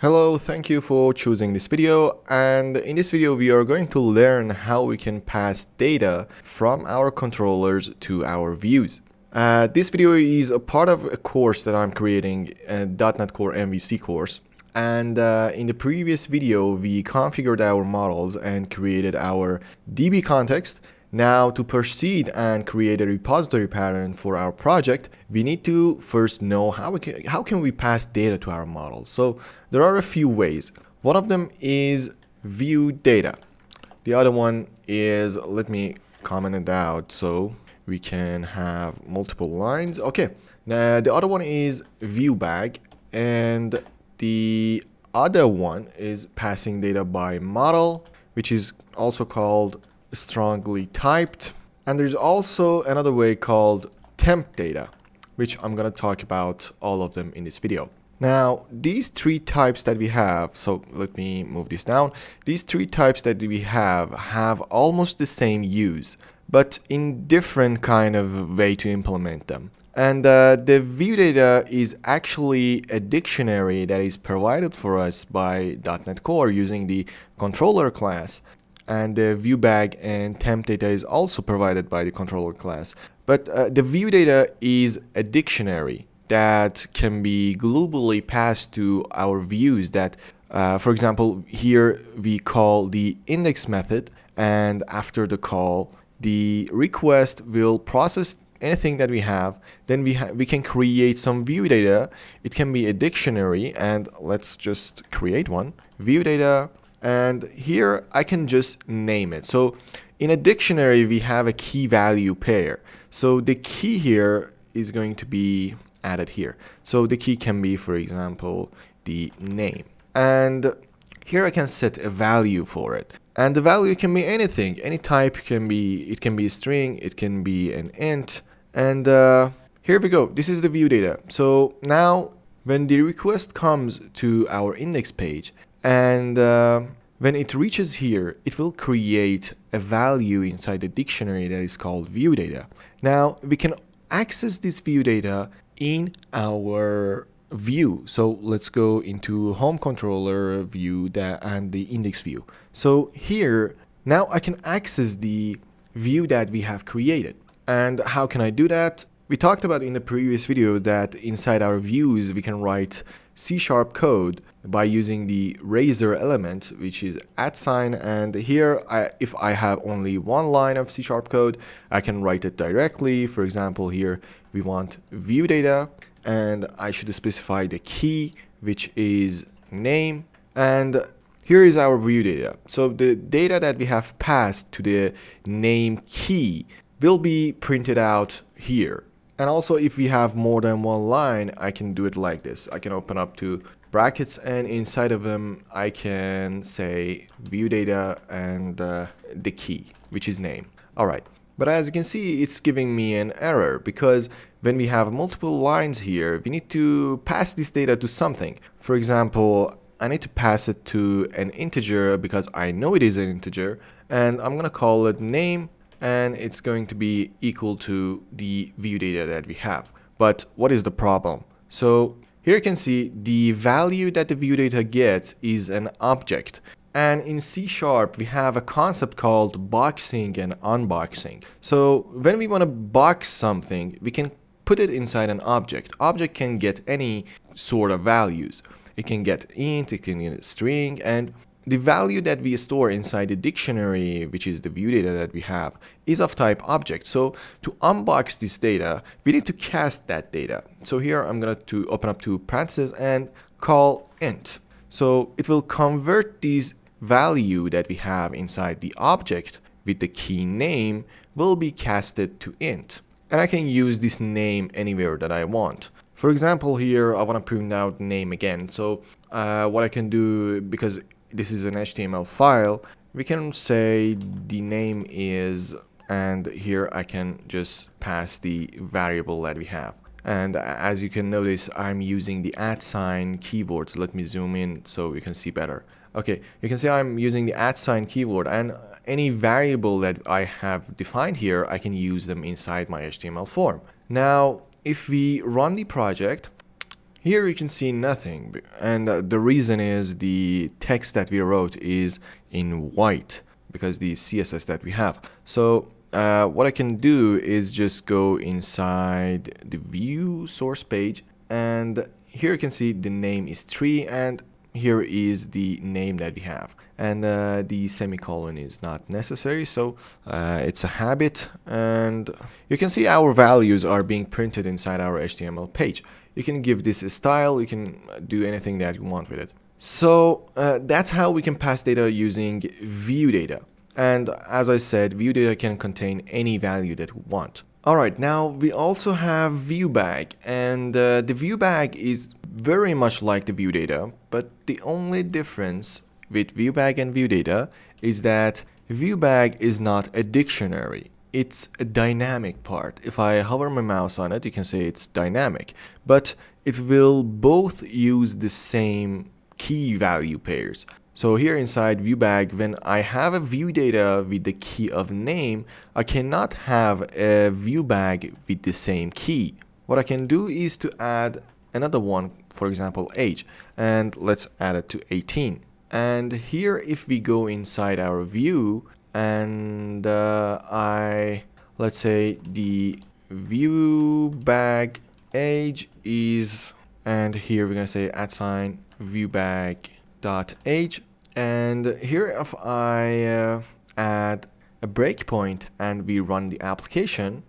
Hello, thank you for choosing this video, and in this video we are going to learn how we can pass data from our controllers to our views. This video is a part of a course that I'm creating, a .NET Core MVC course, and in the previous video we configured our models and created our DB context. Now, to proceed and create a repository pattern for our project, we need to first know how can we pass data to our models. So there are a few ways. One of them is view data. The other one is, let me comment it out so we can have multiple lines. Okay. Now the other one is view bag, and the other one is passing data by model, which is also called strongly typed. And there's also another way called temp data, which I'm going to talk about all of them in this video. Now, these three types that we have, so let me move this down. These three types that we have almost the same use, but in different kind of way to implement them. And the view data is actually a dictionary that is provided for us by .NET Core using the controller class. And the view bag and temp data is also provided by the controller class. But the view data is a dictionary that can be globally passed to our views that, for example, here we call the index method, and after the call, the request will process anything that we have. Then we can create some view data. It can be a dictionary, and let's just create one, view data. And here I can just name it. So in a dictionary, we have a key value pair. So the key here is going to be added here. So the key can be, for example, the name. And here I can set a value for it. And the value can be anything, any type can be, it can be a string, it can be an int. And here we go. This is the view data. So now when the request comes to our index page, and when it reaches here, it will create a value inside the dictionary that is called view data. Now we can access this view data in our view. So let's go into home controller view that and the index view. So here now I can access the view that we have created. And how can I do that? We talked about in the previous video that inside our views we can write C# code by using the razor element, which is @ and here if I have only one line of C# code, I can write it directly. For example, here we want view data, and I should specify the key, which is name, and here is our view data. So the data that we have passed to the name key will be printed out here. And also, if we have more than one line, I can do it like this. I can open up to brackets, and inside of them, I can say view data and the key, which is name. All right. But as you can see, it's giving me an error because when we have multiple lines here, we need to pass this data to something. For example, I need to pass it to an integer because I know it is an integer, and I'm going to call it name. And it's going to be equal to the view data that we have. But what is the problem? So here you can see the value that the view data gets is an object. And in C# we have a concept called boxing and unboxing. So when we want to box something, we can put it inside an object. Object can get any sort of values. It can get int, it can get a string, and the value that we store inside the dictionary, which is the view data that we have, is of type object. So to unbox this data, we need to cast that data. So here I'm going to open up to parentheses and call int. So it will convert this value that we have inside the object with the key name will be casted to int. And I can use this name anywhere that I want. For example, here I want to print out name again. So what I can do, because this is an HTML file, we can say the name is, and here I can just pass the variable that we have. And as you can notice, I'm using the @ keyboard. So let me zoom in so you can see better. Okay, you can see I'm using the @ keyboard, and any variable that I have defined here, I can use them inside my HTML form. Now, if we run the project, Here you can see nothing, and the reason is the text that we wrote is in white because the CSS that we have. So what I can do is just go inside the view source page, and here you can see the name is tree, and here is the name that we have, and the semicolon is not necessary, so it's a habit. And you can see our values are being printed inside our HTML page. You can give this a style, you can do anything that you want with it. So that's how we can pass data using view data. And as I said, view data can contain any value that we want. Alright, now we also have view bag, and the view bag is very much like the view data, but the only difference with view bag and view data is that view bag is not a dictionary. It's a dynamic part. If I hover my mouse on it, you can say it's dynamic, but it will both use the same key value pairs. So here inside view bag, when I have a view data with the key of name, I cannot have a view bag with the same key. What I can do is to add another one, for example age, and let's add it to 18. And here if we go inside our view and let's say the view bag age is, and here we're gonna say @ view bag dot age, and here if I add a breakpoint and we run the application,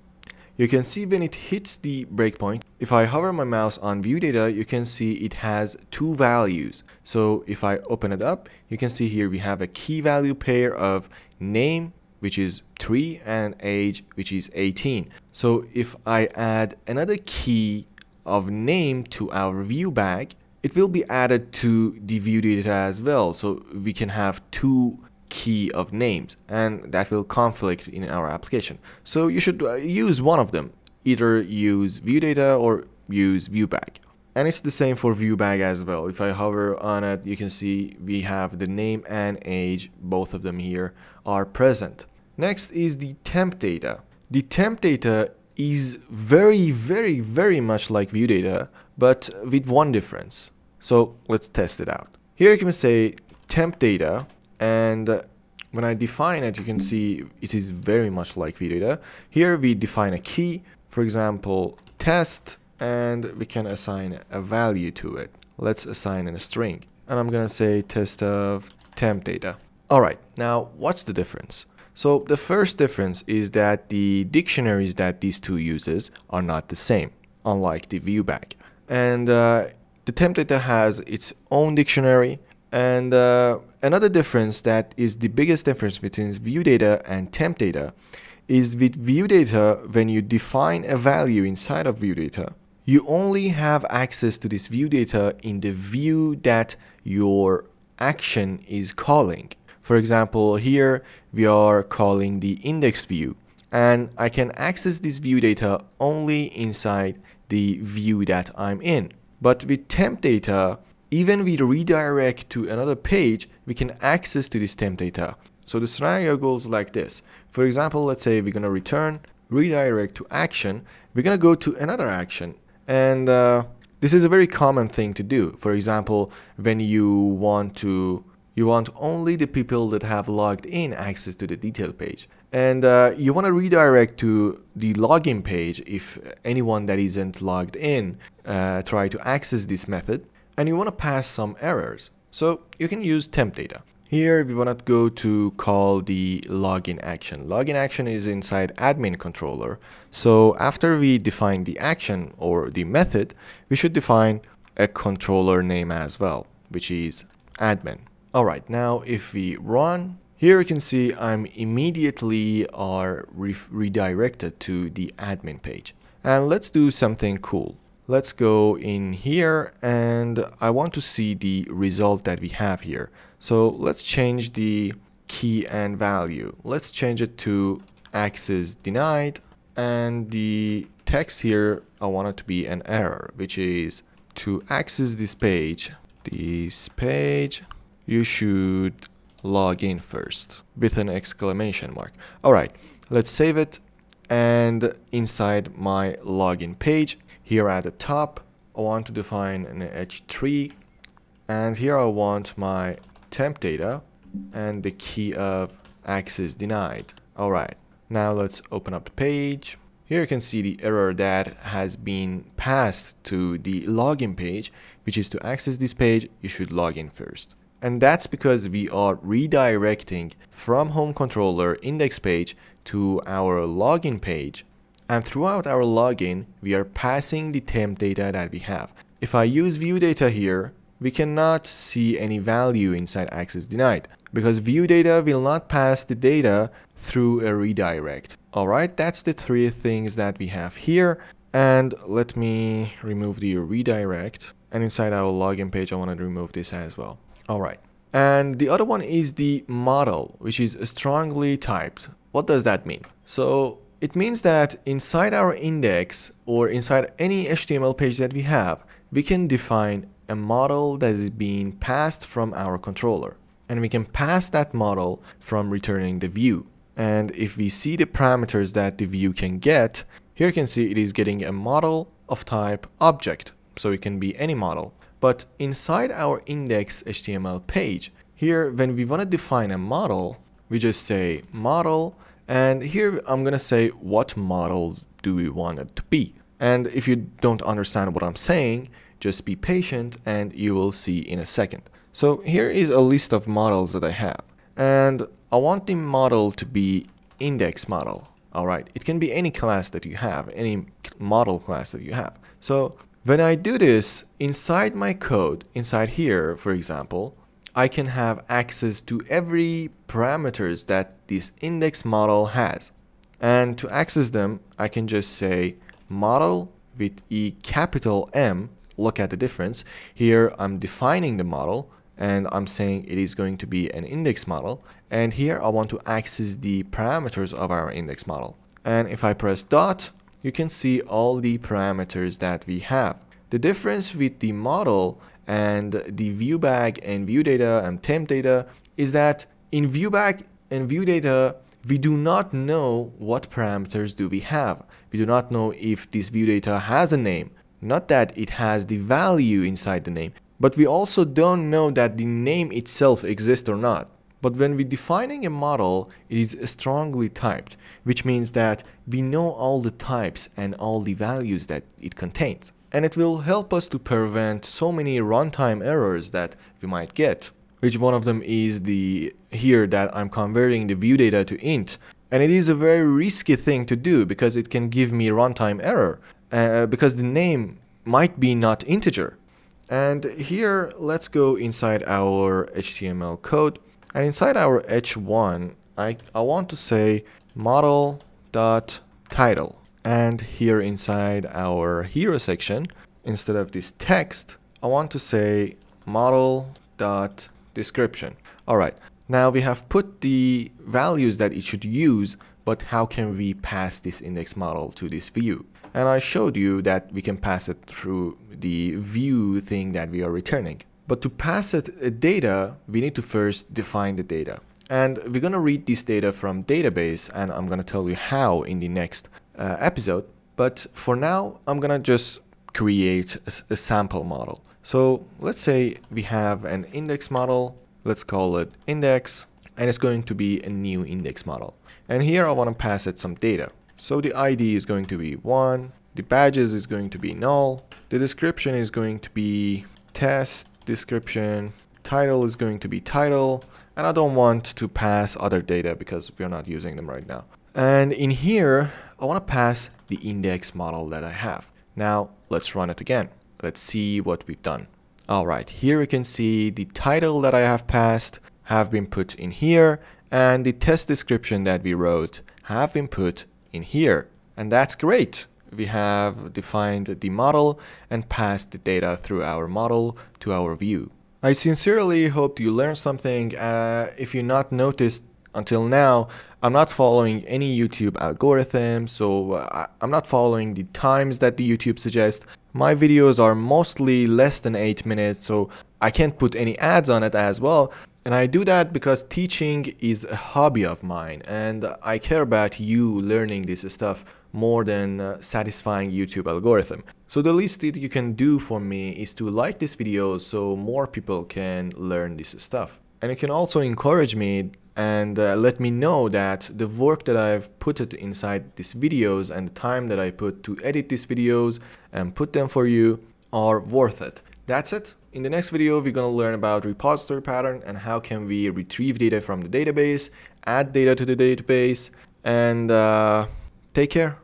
you can see when it hits the breakpoint, if I hover my mouse on view data, you can see it has two values. So if I open it up, you can see here we have a key value pair of name, which is 3, and age, which is 18. So if I add another key of name to our view bag, it will be added to the view data as well. So we can have two key of names, and that will conflict in our application. So you should use one of them, either use view data or use view bag. And it's the same for view bag as well. If I hover on it, you can see we have the name and age, both of them here are present. Next is the temp data. The temp data is very much like view data, but with one difference. So let's test it out. Here you can say temp data, and when I define it, you can see it is very much like view data. Here we define a key, for example test, and we can assign a value to it. Let's assign a string, and I'm gonna say test of temp data. Alright, now what's the difference? So the first difference is that the dictionaries that these two uses are not the same, unlike the view bag. And the temp data has its own dictionary. And another difference that is the biggest difference between view data and temp data is with view data, when you define a value inside of view data, you only have access to this view data in the view that your action is calling. For example, here we are calling the index view, and I can access this view data only inside the view that I'm in. But with temp data, even with redirect to another page, we can access to this temp data. So the scenario goes like this. For example, let's say we're going to return, redirect to action. We're going to go to another action. And this is a very common thing to do. For example, when you want only the people that have logged in access to the detail page. And you want to redirect to the login page if anyone that isn't logged in try to access this method. And you want to pass some errors, so you can use temp data. Here we want to go to call the login action. Login action is inside admin controller, so after we define the action or the method, we should define a controller name as well, which is admin. Alright, now if we run, here you can see I'm immediately redirected to the admin page. And let's do something cool. Let's go in here, and I want to see the result that we have here. So let's change the key and value. Let's change it to access denied, and the text here, I want it to be an error, which is to access this page, you should log in first with an exclamation mark. All right, let's save it, and inside my login page, here at the top, I want to define an H3, and here I want my temp data and the key of access denied. Alright, now let's open up the page. Here you can see the error that has been passed to the login page, which is to access this page, you should log in first. And that's because we are redirecting from home controller index page to our login page. And throughout our login, we are passing the temp data that we have. If I use view data here, we cannot see any value inside access denied, because view data will not pass the data through a redirect. Alright, that's the three things that we have here. And let me remove the redirect. And inside our login page, I want to remove this as well. Alright. And the other one is the model, which is strongly typed. What does that mean? So it means that inside our index or inside any HTML page that we have, we can define a model that is being passed from our controller. And we can pass that model from returning the view. And if we see the parameters that the view can get, here you can see it is getting a model of type object. So it can be any model. But inside our index HTML page, here when we want to define a model, we just say model. And here I'm going to say what model do we want it to be. And if you don't understand what I'm saying, just be patient and you will see in a second. So here is a list of models that I have, and I want the model to be index model. All right, it can be any class that you have, any model class that you have. So when I do this inside my code, inside here, for example, I can have access to every parameters that this index model has. And to access them, I can just say model with E capital M. Look at the difference. Here I'm defining the model, and I'm saying it is going to be an index model. And here I want to access the parameters of our index model. And if I press dot, you can see all the parameters that we have. The difference with the model and the view bag and view data and temp data is that in view bag and view data, we do not know what parameters do we have. We do not know if this view data has a name. Not that it has the value inside the name, but we also don't know that the name itself exists or not. But when we're defining a model, it is strongly typed, which means that we know all the types and all the values that it contains. And it will help us to prevent so many runtime errors that we might get, which one of them is here that I'm converting the view data to int. And it is a very risky thing to do because it can give me runtime error. Because the name might be not integer. And here let's go inside our HTML code, and inside our h1 I want to say model.title, and here inside our hero section, instead of this text, I want to say model.description. Alright, now we have put the values that it should use, but how can we pass this index model to this view? And I showed you that we can pass it through the view thing that we are returning. But to pass it a data, we need to first define the data. And we're going to read this data from database, and I'm going to tell you how in the next episode. But for now, I'm going to just create a sample model. So let's say we have an index model. Let's call it index. And it's going to be a new index model. And here I want to pass it some data. So the ID is going to be 1, the badges is going to be null, the description is going to be test description, title is going to be title, and I don't want to pass other data because we're not using them right now. And in here, I want to pass the index model that I have. Now let's run it again. Let's see what we've done. All right, here you can see the title that I have passed have been put in here, and the test description that we wrote have been put in here. And that's great. We have defined the model and passed the data through our model to our view. I sincerely hope you learned something. If you not noticed until now, I'm not following any YouTube algorithm, so I'm not following the times that the YouTube suggests. My videos are mostly less than 8 minutes, so I can't put any ads on it as well. And I do that because teaching is a hobby of mine, and I care about you learning this stuff more than satisfying YouTube algorithm. So the least that you can do for me is to like this video so more people can learn this stuff. And you can also encourage me and let me know that the work that I've put it inside these videos and the time that I put to edit these videos and put them for you are worth it. That's it. In the next video, we're going to learn about repository pattern and how can we retrieve data from the database, add data to the database, and take care.